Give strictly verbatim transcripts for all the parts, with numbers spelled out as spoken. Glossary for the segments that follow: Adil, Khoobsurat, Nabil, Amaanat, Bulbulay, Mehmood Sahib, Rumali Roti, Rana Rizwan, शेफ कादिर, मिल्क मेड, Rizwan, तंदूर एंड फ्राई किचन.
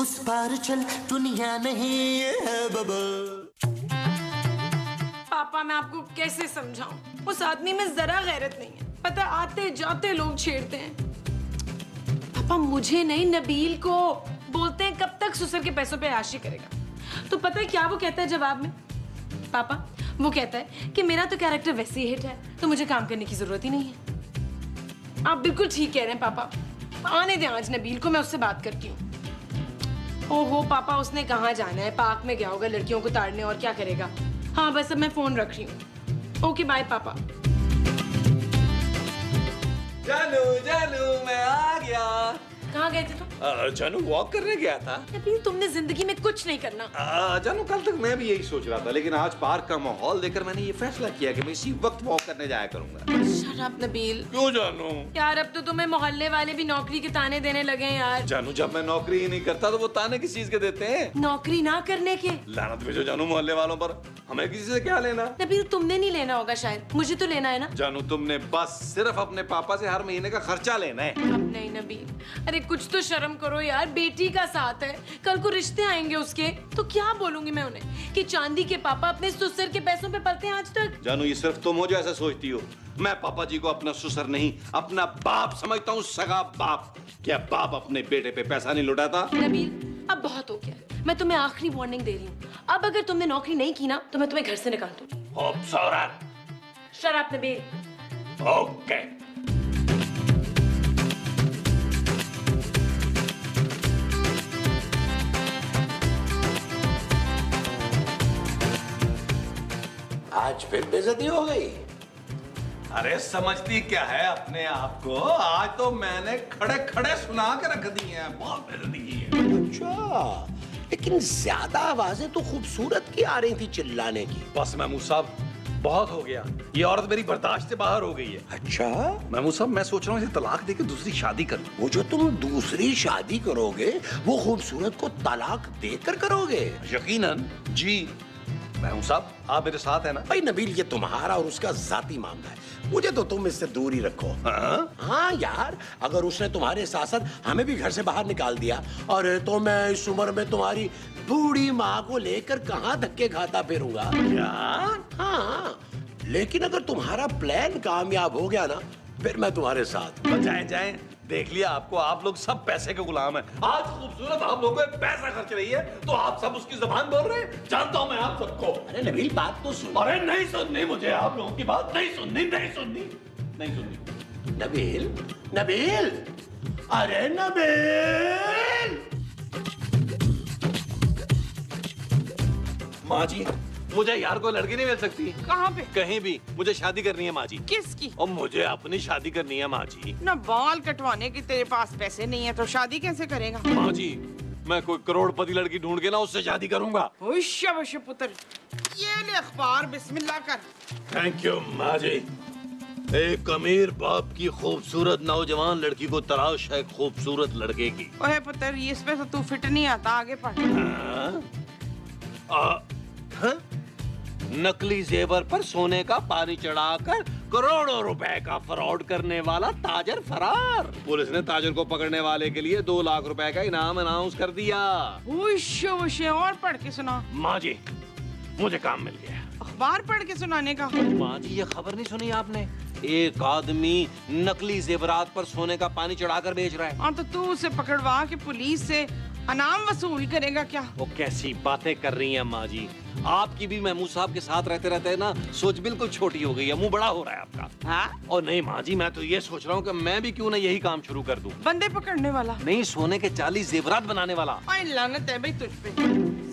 उस पार चल दुनिया नहीं है बबल। पापा मैं आपको कैसे समझाऊं, उस आदमी में जरा गैरत नहीं है, पता आते जाते लोग छेड़ते हैं। पापा मुझे नहीं नबील को बोलते हैं कब तक ससुर के पैसों पे आशी करेगा, तो पता है क्या वो कहता है जवाब में? पापा वो कहता है कि मेरा तो कैरेक्टर वैसे ही हिट है तो मुझे काम करने की जरूरत ही नहीं है। आप बिल्कुल ठीक कह रहे हैं पापा, आने दें आज नबील को, मैं उससे बात करती हूँ। ओहो पापा उसने कहाँ जाना है, पार्क में गया होगा लड़कियों को ताड़ने, और क्या करेगा। हाँ बस अब मैं फोन रख रही हूँ, ओके बाय पापा। जानू जानू मैं आ गया। कहाँ गए थे तुम? जानू वॉक करने गया था। नबील तुमने जिंदगी में कुछ नहीं करना। आ, जानू कल तक मैं भी यही सोच रहा था, लेकिन आज पार्क का माहौल देखकर मैंने ये फैसला किया कि मैं इसी वक्त वॉक करने जाया करूंगा। शराब नबील। क्यों जानू? यार अब तो तुम्हें मोहल्ले वाले भी नौकरी के ताने देने लगे यार। जानू जब मैं नौकरी ही नहीं करता तो वो ताने किस चीज के देते हैं? नौकरी ना करने के। लानत भेजो जानू मोहल्ले वालों पर, हमें किसी से क्या लेना। नबील तुमने नहीं लेना होगा शायद, मुझे तो लेना है ना। जानू तुमने बस सिर्फ अपने पापा से हर महीने का खर्चा लेना है। अब नहीं नबील, अरे कुछ तो शर्म करो यार, बेटी का साथ है, कल को रिश्ते आएंगे उसके, तो क्या बोलूंगी मैं उन्हें कि चांदी के पापा अपने ससुर के पैसों पे पलते हैं आज तक। जानू ये सिर्फ तुम हो जो ऐसा सोचती हो, मैं पापा जी को अपना ससुर नहीं अपना बाप समझता हूँ, सगा बाप। क्या बाप अपने बेटे पे पैसा नहीं लौटाता? नबील अब बहुत हो गया, मैं तुम्हें आखिरी वार्निंग दे रही हूँ, अब अगर तुमने नौकरी नहीं की ना तो मैं तुम्हें घर से निकाल दूंगी। खूबसूरत। शराब नबील। ओके आज फिर बेइज्जती हो गई। अरे समझती क्या है अपने आप को, आज तो मैंने खड़े खड़े सुना के रख दी है, बहुत बेइज्जती की है। अच्छा लेकिन ज्यादा आवाजें तो खूबसूरत की आ रही थी चिल्लाने की। बस महमूद साहब बहुत हो गया, ये औरत मेरी बर्दाश्त से बाहर हो गई है। अच्छा महमूद साहब मैं सोच रहा हूँ इसे तलाक देके दूसरी शादी करूँ। वो जो तुम दूसरी शादी करोगे वो खूबसूरत को तलाक देकर करोगे? यकीनन जी। महमूद साहब आप मेरे साथ है ना? भाई नबील ये तुम्हारा और उसका जाती मामला है, मुझे तो तुम इससे दूर ही रखो। हाँ? हाँ यार अगर उसने तुम्हारे साथ साथ हमें भी घर से बाहर निकाल दिया और तो मैं इस उम्र में तुम्हारी बूढ़ी माँ को लेकर कहाँ धक्के खाता फिरूंगा यार। हाँ लेकिन अगर तुम्हारा प्लान कामयाब हो गया ना फिर मैं तुम्हारे साथ। बचाए जाए देख लिया आपको, आप लोग सब पैसे के गुलाम हैं। आज खूबसूरत आप लोगों पे पैसा खर्च रही है तो आप सब उसकी जुबान बोल रहे हैं, जानता हूँ मैं आप सबको। अरे नबील बात तो सुन। अरे नहीं सुननी मुझे, आप लोगों की बात नहीं सुननी, नहीं सुननी, नहीं सुननी। नबील नबील अरे नबील। माँ जी मुझे यार कोई लड़की नहीं मिल सकती? कहाँ पे? कहीं भी, मुझे शादी करनी है माँ जी। किसकी? और मुझे अपनी शादी करनी है माँ जी। ना बाल कटवाने की तेरे पास पैसे नहीं है तो शादी कैसे करेगा? माँ जी मैं कोई करोड़पति लड़की ढूंढ के ना उससे शादी करूंगा। शाबाश पुत्र, ये ले अखबार, बिस्मिल्लाह कर। थैंक यू माँ जी। एक अमीर बाप की खूबसूरत नौजवान लड़की को तलाश है खूबसूरत लड़के की। ओए पुत्र इसमें तो तू फिट नहीं आता, आगे पढ़। नकली जेवर पर सोने का पानी चढ़ाकर करोड़ों रुपए का फ्रॉड करने वाला ताजर फरार। पुलिस ने ताजर को पकड़ने वाले के लिए दो लाख रुपए का इनाम अनाउंस कर दिया। उश्य उश्य और पढ़ के सुना। माँ जी मुझे काम मिल गया। अखबार पढ़ के सुनाने का? माँ जी ये खबर नहीं सुनी आपने, एक आदमी नकली जेवरात पर सोने का पानी चढ़ाकर बेच रहा है। हाँ तो तू उसे पकड़वा के पुलिस से अनाम वसूल करेगा क्या? वो कैसी बातें कर रही हैं माँ जी, आपकी भी महमूद साहब के साथ रहते रहते है ना सोच बिल्कुल छोटी हो गई है, मुंह बड़ा हो रहा है आपका। हाँ? और नहीं माँ जी मैं तो ये सोच रहा हूँ कि मैं भी क्यों ना यही काम शुरू कर दूँ। बंदे पकड़ने वाला नहीं, सोने के चालीस जेवरात बनाने वाला। लानत है भाई तुझ पे,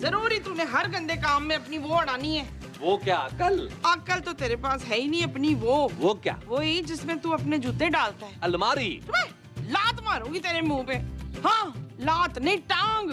जरूरी तूने हर गंदे काम में अपनी वो अड़ानी है। वो क्या अकल? अकल तो तेरे पास है ही नहीं अपनी। वो वो क्या? वो ही जिसमें तू अपने जूते डालता है। अलमारी। लात मारूंगी तेरे मुंह पे। हाँ लात नहीं टांग,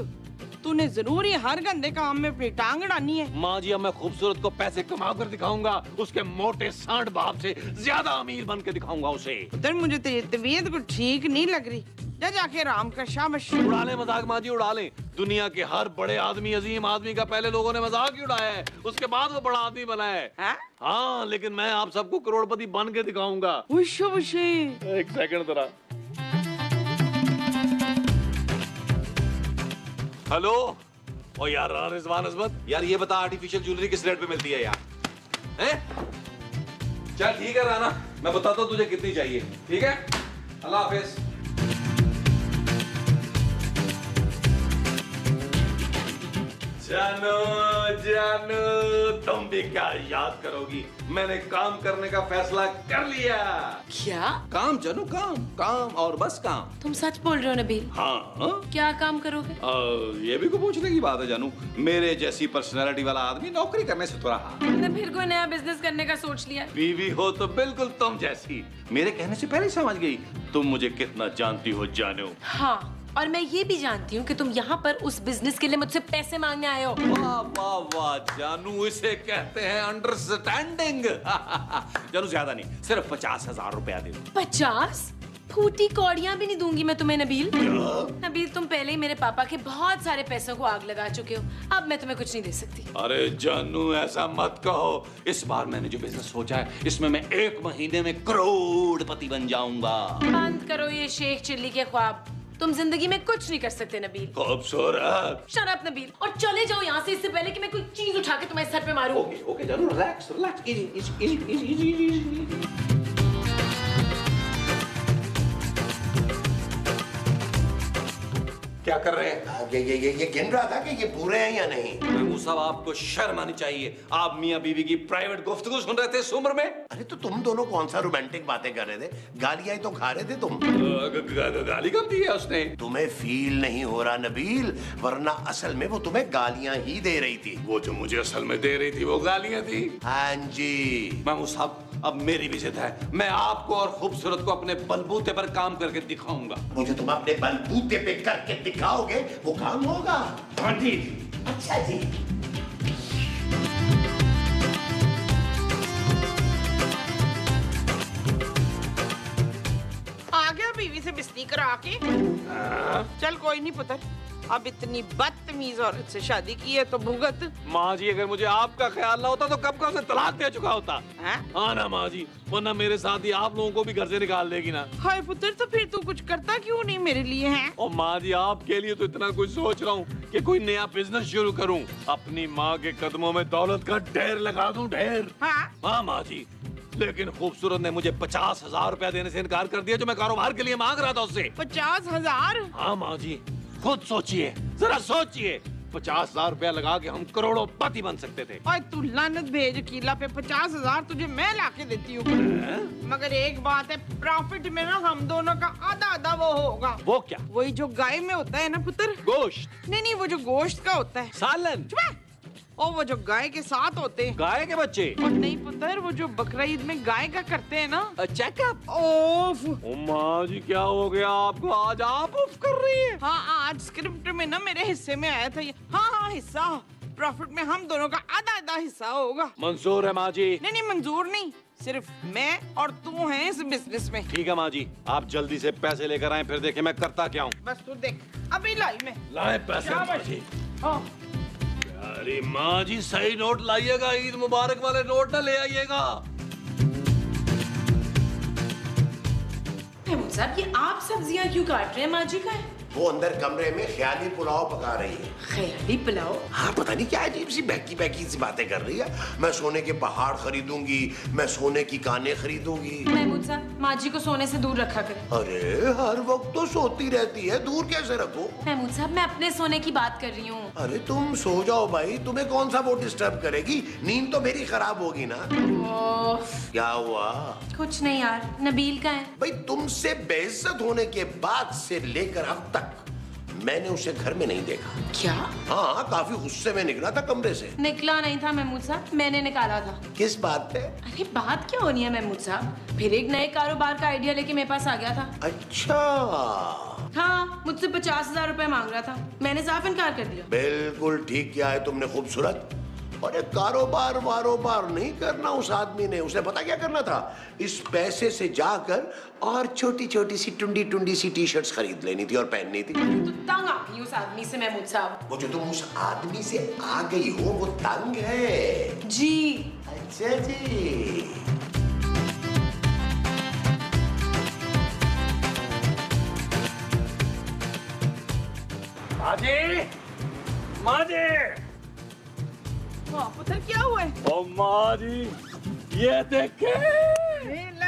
तूने जरूरी हर गंदे काम में अपनी टांग डालनी है। माँ जी अब मैं खूबसूरत को पैसे कमा कर दिखाऊंगा, उसके मोटे सांड बाप से ज्यादा अमीर बन के दिखाऊंगा उसे। उधर मुझे तेरी तबीयत को ठीक नहीं लग रही, जा जाके आराम कर। शाबाश। उड़ा ले मजाक माँ जी उड़ा ले, दुनिया के हर बड़े आदमी अजीम आदमी का पहले लोगों ने मजाक ही उड़ाया है, उसके बाद वो बड़ा आदमी बना है। हाँ? हाँ लेकिन मैं आप सबको करोड़पति बन के दिखाऊंगा। उश्य उश्य। एक सेकंड जरा। हेलो। ओ यार रिजवान अजमत यार ये बता आर्टिफिशियल ज्वेलरी किस रेट पे मिलती है यार? हैं? चल ठीक है राना, मैं बताता हूँ तुझे कितनी चाहिए, ठीक है? अल्लाह हाफिज। जानो जानो तुम भी क्या याद करोगी, मैंने काम करने का फैसला कर लिया। क्या काम? जानो काम काम और बस काम। तुम सच बोल रहे हो नबील? हाँ। क्या काम करोगे? आ, ये भी को पूछने की बात है जानू, मेरे जैसी पर्सनालिटी वाला आदमी नौकरी करने से थोड़ा हाँ। तुमने फिर कोई नया बिजनेस करने का सोच लिया? बीवी हो तो बिल्कुल तुम जैसी, मेरे कहने से पहले समझ गई तुम मुझे कितना जानती हो जानो। हाँ और मैं ये भी जानती हूँ कि तुम यहाँ पर उस बिजनेस के लिए मुझसे पैसे मांगने आए हो। वाह वाह वाह जानू, इसे कहते हैं अंडरस्टैंडिंग। जानू ज्यादा नहीं, सिर्फ पचास हजार रुपया दे दो। पचास? फूटी कौड़ियाँ भी नहीं दूंगी मैं तुम्हें नबील। नबील तुम पहले ही मेरे पापा के बहुत सारे पैसों को आग लगा चुके हो, अब मैं तुम्हें कुछ नहीं दे सकती। अरे जानू ऐसा मत कहो, इस बार मैंने जो बिजनेस सोचा है इसमें मैं एक महीने में करोड़पति बन जाऊंगा। बंद करो ये शेख चिल्ली के ख्वाब, तुम जिंदगी में कुछ नहीं कर सकते नबील। खूबसूरत। शट अप नबील और चले जाओ यहाँ से, इससे पहले कि मैं कोई चीज उठा के तुम्हारे सर पे मारूं। ओके ओके जानू relax relax, easy easy easy easy. क्या कर रहे हैं? ये ये ये ये गिन रहा था कि ये पूरे हैं या नहीं। महमूद साहब आपको शर्म आनी चाहिए, आप मियाँ बीवी की प्राइवेट गुफ्तगू सुन रहे थे इस उम्र में। अरे तो तुम दोनों कौन सा रोमांटिक बातें कर रहे थे, गालियाँ तो खा रहे थे तुम। गाली कब दी है उसने? तुम्हें फील नहीं हो रहा नबील, वरना असल में वो तुम्हें गालियाँ ही दे रही थी। वो जो मुझे असल में दे रही थी वो गालियाँ थी। हाँ जी महमूद साहब अब मेरी भी जिद है, मैं आपको और खूबसूरत को अपने बलबूते पर काम करके दिखाऊंगा। मुझे तुम अपने बलबूते पे करके दिखाओगे वो काम होगा। हाँ जी अच्छा जी। बीवी से बिस्ती करा के चल कोई नहीं पुत्र, अब इतनी बदतमीज औरत से शादी की है तो भुगत। माँ जी अगर मुझे आपका ख्याल ना होता तो कब का उसे तलाक दे चुका होता। हाँ ना माँ जी, वरना मेरे साथ ही आप लोगों को भी घर से निकाल देगी ना। हाय पुत्र तो फिर तू कुछ करता क्यों नहीं मेरे लिए है? और माँ जी आपके लिए तो इतना कुछ सोच रहा हूँ कि कोई नया बिजनेस शुरू करूँ, अपनी माँ के कदमों में दौलत का ढेर लगा दूँ ढेर। हाँ माँ जी लेकिन खूबसूरत ने मुझे पचास हजार रूपया देने से इनकार कर दिया जो मैं कारोबार के लिए मांग रहा था उससे। पचास हजार? हाँ माँ जी खुद सोचिए, जरा सोचिए, पचास हजार रूपया लगा के हम करोड़ों पति बन सकते थे। और तू लानत भेज अकीला पे, पचास हजार तुझे मैं लाके देती हूँ मगर एक बात है, प्रॉफिट में ना हम दोनों का आधा आधा वो होगा। वो क्या? वही जो गाय में होता है ना पुत्र, गोश्त। नहीं नहीं वो जो गोश्त का होता है सालन, और वो जो गाय के साथ होते हैं गाय के बच्चे। और नहीं पुत्र वो जो बकरीद में गाय का करते हैं ना चेकअप। ओफ ओ माँ जी क्या हो गया आपको, आज आप उफ कर रही है? हाँ आज स्क्रिप्ट में ना मेरे हिस्से में आया था ये। हाँ हाँ हिस्सा, प्रॉफिट में हम दोनों का आधा आधा हिस्सा होगा। मंजूर है माँ जी? नहीं नहीं मंजूर नहीं, सिर्फ मैं और तू है इस बिजनेस में। ठीक है माँ जी आप जल्दी से पैसे लेकर आए, फिर देखे मैं करता क्या हूँ। बस तू देख अभी लाई मैं लाए पैसे। अरे माँ जी सही नोट लाइएगा, ईद मुबारक वाले नोट ना ले आइएगा। महमूद साहब ये आप सब्जियाँ क्यों काट रहे हैं? माँ जी का है वो अंदर कमरे में ख्याली पुलाव पका रही है। ख्याली पुलाव? हाँ पता नहीं क्या अजीब सी बहकी बहकी सी बातें कर रही है। मैं सोने के पहाड़ खरीदूंगी, मैं सोने की कानें खरीदूंगी। महमूद साहब माँ जी को सोने से दूर रखा करें। अरे हर वक्त तो सोती रहती है, दूर कैसे रखो? महमूद साहब मैं अपने सोने की बात कर रही हूँ। अरे तुम सो जाओ भाई, तुम्हें कौन सा वो डिस्टर्ब करेगी, नींद तो मेरी खराब होगी ना। क्या हुआ? कुछ नहीं यार नबील का है। भाई तुमसे बेइज्जत होने के बाद से लेकर अब मैंने उसे घर में नहीं देखा। क्या? हाँ काफी गुस्से में निकला था कमरे से। निकला नहीं था महमूद साहब, मैंने निकाला था। किस बात पे? अरे बात क्या होनी है महमूद साहब, फिर एक नए कारोबार का आइडिया लेके मेरे पास आ गया था। अच्छा। हाँ मुझसे पचास हजार रुपए मांग रहा था, मैंने साफ इनकार कर दिया। बिल्कुल ठीक किया है तुमने खूबसूरत। अरे कारोबार वारोबार नहीं करना उस आदमी ने, उसे पता क्या करना था, इस पैसे से जाकर और छोटी छोटी सी टुंडी टुंडी सी टी शर्ट्स खरीद लेनी थी और पहननी थी। तो तंग आ गई उस आदमी से महमूद साहब। वो जो तुम उस आदमी से आ गई हो वो तंग है जी। अच्छा जी आजी माँ जी, पुत्र क्या हुआ है? ओ माँ जी, ये देखे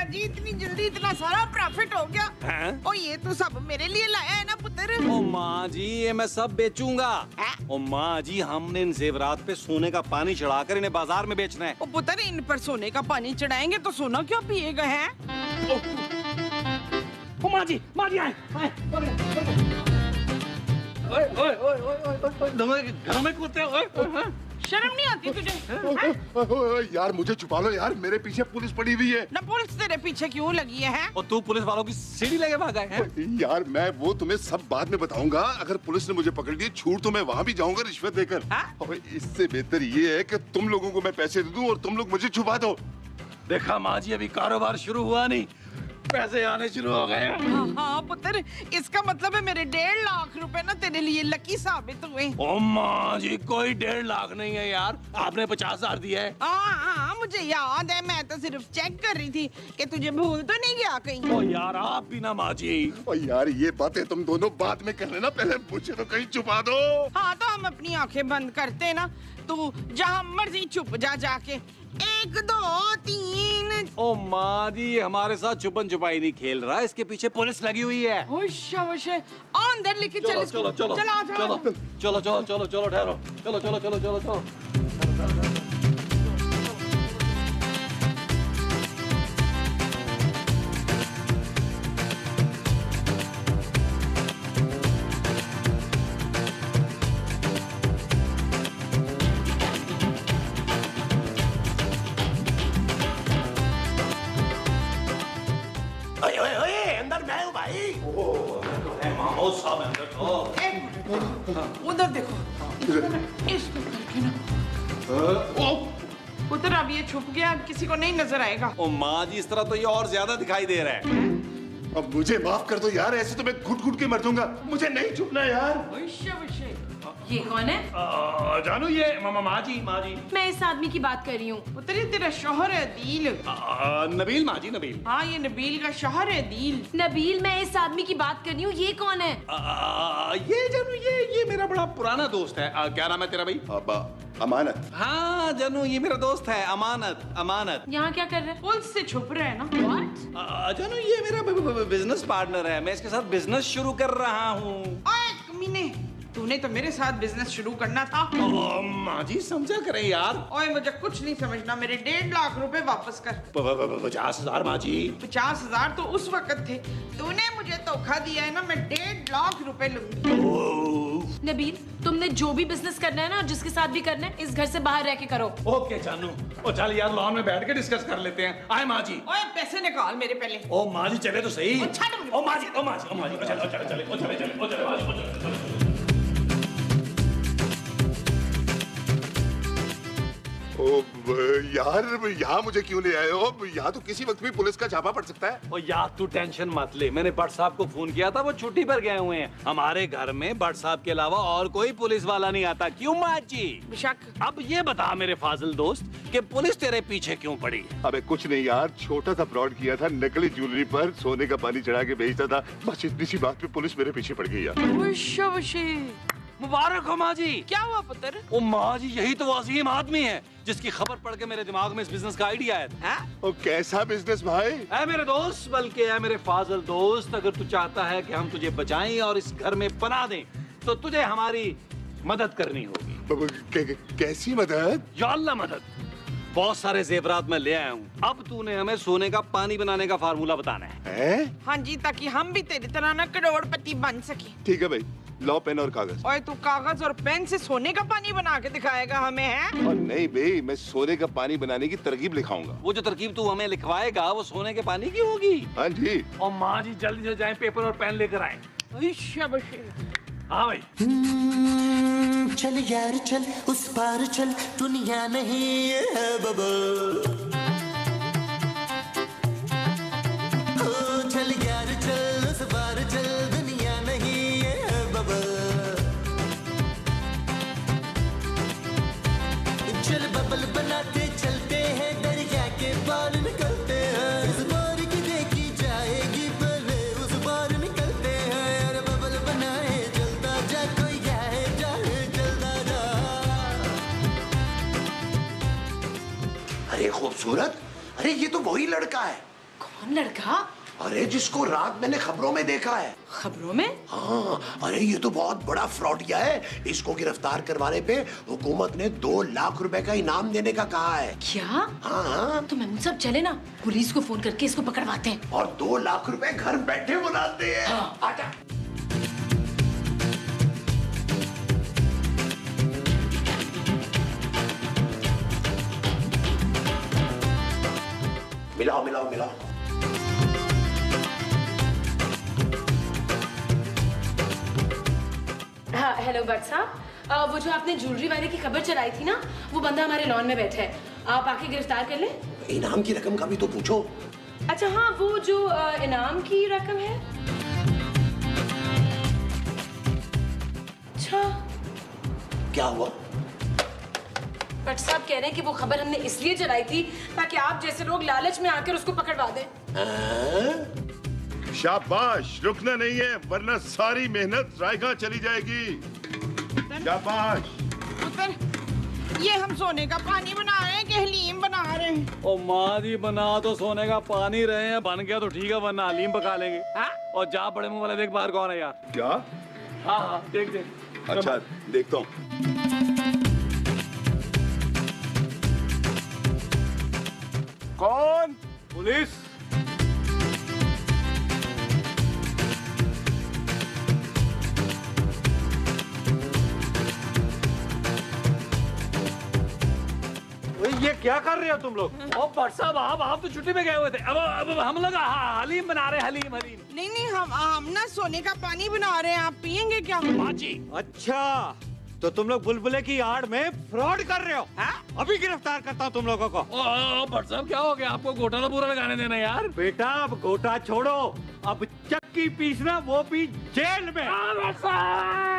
जी, इतनी जल्दी इतना सारा प्रॉफिट हो गया है? और ये तो सब मेरे लिए लाया है ना पुत्र? ओ माँ जी, ये मैं सब बेचूंगा। ओ माँ जी, हमने इन जेवरात पे सोने का पानी चढ़ाकर इन्हें बाजार में बेचना है। ओ पुत्र, इन पर सोने का पानी चढ़ाएंगे तो सोना क्यों पिएगा है? ओ, ओ माँ जी, माँ जी आए, आए, ओए ओए ओए ओए घर में कुत्ते, शर्म नहीं आती तुझे? ओ, ओ, ओ, ओ, यार मुझे छुपा लो यार, मेरे पीछे पुलिस पड़ी हुई है ना। पुलिस तेरे पीछे क्यों लगी है? और तू पुलिस वालों की सीढ़ी लगे भागा है? यार मैं वो तुम्हें सब बाद में बताऊंगा। अगर पुलिस ने मुझे पकड़ लिया छूट तो मैं वहाँ भी जाऊंगा रिश्वत देकर। और इससे बेहतर ये है कि तुम लोगों को मैं पैसे दे दूं और तुम लोग मुझे छुपा दो। देखा माँ जी, अभी कारोबार शुरू हुआ नहीं, पैसे आने शुरू हो गए। हाँ, हाँ पुत्र, इसका मतलब है मेरे डेढ़ लाख रुपए ना तेरे लिए लकी साबित हुए। ओ माँ जी, कोई डेढ़ लाख नहीं है यार, आपने पचास हजार दिया है। हाँ हाँ मुझे याद है, मैं तो सिर्फ चेक कर रही थी कि तुझे भूल तो नहीं गया कहीं। ओ यार आप भी ना माँ जी। ओ यार ये बातें तुम दोनों बाद में कर लेना, पहले मुझे तो कहीं छुपा दो। हाँ तो हम अपनी आँखें बंद करते ना, तू जहाँ मर्जी छुप जा जाके। एक दो तीन। ओ माँ जी, हमारे साथ छुपन छुपाई नहीं खेल रहा, इसके पीछे पुलिस लगी हुई है। अंदर लेके चलो चलो चलो चलो चलो चलो चलो चलो ठहरो, चलो चलो चलो चलो चलो। उधर देखो, इसको करके ना। उधर अब ये छुप गया, अब किसी को नहीं नजर आएगा। ओ माँ जी, इस तरह तो ये और ज्यादा दिखाई दे रहा है। अब मुझे माफ कर दो यार, ऐसे तो मैं घुट घुट के मर दूंगा, मुझे नहीं छुपना यार। वैश्य वैश्य, ये कौन है? आ, जानू ये मामा माँ जी, माँ जी। मैं इस आदमी की बात कर रही हूँ। पुत्र, ये तेरा शोहर है आदिल। नबील माँ जी, नबील। हाँ ये नबील का शोहर है आदिल। नबील, मैं इस आदमी की बात कर रही हूँ, ये कौन है? आ, ये जानू ये ये मेरा बड़ा पुराना दोस्त है। आ, क्या नाम है तेरा भाई? अबा अमानत। हाँ जानू, ये मेरा दोस्त है अमानत। अमानत यहाँ क्या कर रहा है? पुलिस से छुप रहा है ना। जानू ये मेरा बिजनेस पार्टनर है, मैं इसके साथ बिजनेस शुरू कर रहा हूँ। तूने तो मेरे साथ बिजनेस शुरू करना था। ओ, माँ जी समझा करें यार। ओए मुझे कुछ नहीं समझना, मेरे डेढ़ लाख रुपए वापस कर। पचास हजार माँ जी। पचास हजार तो उस वक्त थे, तूने मुझे धोखा दिया है ना, मैं डेढ़ लाख रुपए लूंगी। नबील, तुमने जो भी बिजनेस करना है ना, जिसके साथ भी करना है, इस घर से बाहर रह के करो। ओके जानू, ओ चल यार लॉन में बैठ के डिस्कस कर लेते हैं। आए माँ जी। ओए पैसे निकाल मेरे पहले। ओ माँ जी चले तो सही। ओ माँ जी, ओ माँ जी, ओ माँ जी, चलो चलो चलो, चले चलो, चलो। यार यहाँ मुझे क्यों ले आए हो? यहाँ तो किसी वक्त भी पुलिस का छापा पड़ सकता है। और यार तू टेंशन मत ले, मैंने भट्ट साहब को फोन किया था, वो छुट्टी पर गए हुए हैं। हमारे घर में भट्ट साहब के अलावा और कोई पुलिस वाला नहीं आता। क्यों माँ जी? बेशक। अब ये बता मेरे फाजिल दोस्त कि पुलिस तेरे पीछे क्यों पड़ी? अबे कुछ नहीं यार, छोटा सा फ्रॉड किया था, नकली ज्वेलरी पर सोने का पानी चढ़ा के बेचता था, बस इतनी सी बात पे पुलिस मेरे पीछे पड़ गई यार। मुबारक हो माँ जी। क्या हुआ पुत्र? ओ माँ जी, यही तो अजीम आदमी है जिसकी खबर पढ़ के मेरे दिमाग में इस बिजनेस का आइडिया आया। ओ कैसा बिजनेस भाई? ऐ मेरे दोस्त, बल्कि ऐ मेरे फाजिल दोस्त, अगर तू चाहता है कि हम तुझे बचाएं और इस घर में पना दें, तो तुझे हमारी मदद करनी होगी। कैसी मदद? या अल्लाह मदद। बहुत सारे जेवरात मैं ले आया हूँ, अब तूने हमें सोने का पानी बनाने का फार्मूला बताना है। है? हाँ जी, ताकि हम भी तेरी तरह ना करोड़पति बन सके। ठीक है भाई, लो पेन और कागज। और तू कागज और पेन से सोने का पानी बना के दिखाएगा हमें है? और नहीं बे, मैं सोने का पानी बनाने की तरकीब लिखाऊंगा। वो जो तरकीब तू हमें लिखवाएगा वो सोने के पानी की होगी। हाँ जी। और माँ जी जल्दी से जाएं, पेपर और पेन लेकर आए। हाँ भाई। चल यार चल, उस पार चल, दुनिया नहीं है बबल। खूबसूरत, अरे ये तो वही लड़का है। कौन लड़का? अरे जिसको रात मैंने खबरों में देखा है। खबरों में? हाँ, अरे ये तो बहुत बड़ा फ्रॉडिया है। इसको गिरफ्तार करवाने पे हुकूमत ने दो लाख रुपए का इनाम देने का कहा है। क्या? हाँ हाँ। तो महमूद साहब चले ना, पुलिस को फोन करके इसको पकड़वाते हैं और दो लाख रुपए घर बैठे बुलाते हैं। हाँ। आटा। मिलाओ मिलाओ मिलाओ। हाँ, हेलो भट्ट साहब, वो जो आपने ज्वेलरी वाले की खबर चलाई थी ना, वो बंदा हमारे लॉन में बैठा है, आप आके गिरफ्तार कर ले। इनाम की रकम का भी तो पूछो। अच्छा हाँ, वो जो इनाम की रकम है। अच्छा क्या हुआ? भट्ट साहब कह रहे हैं कि वो खबर हमने इसलिए चलाई थी ताकि आप जैसे लोग लालच में आकर उसको पकड़वा दें। शाबाश, रुकना नहीं है वरना सारी मेहनत रायगा चली जाएगी। शाबाश। ये हम सोने का पानी बना रहे हैं कि हलीम बना रहे हैं? ओ माँ जी, बना तो सोने का पानी रहे हैं, बन गया तो ठीक है वरना हलीम पका लेंगे। हा? और जा बड़े मुंह वाला, देख बाहर कौन है यार। क्या? हाँ हाँ देख देख। अच्छा देखता हूँ। कौन? पुलिस। ये क्या कर रहे हो तुम लोग? ओ भट्ट साहब, आप आप तो छुट्टी में गए हुए थे। अब अब हम लोग हलीम बना रहे हैं, हलीम हलीम। नहीं नहीं, हम हम ना सोने का पानी बना रहे हैं, आप पियेंगे क्या? बाजी। अच्छा तो तुम लोग बुलबुले की आड़ में फ्रॉड कर रहे हो? हाँ? अभी गिरफ्तार करता हूँ तुम लोगों को। ओ भट्ट साहब क्या हो गया आपको? गोटा तो पूरा लगाने देना यार। बेटा अब गोटा छोड़ो, अब चक्की पीसना, वो भी जेल में।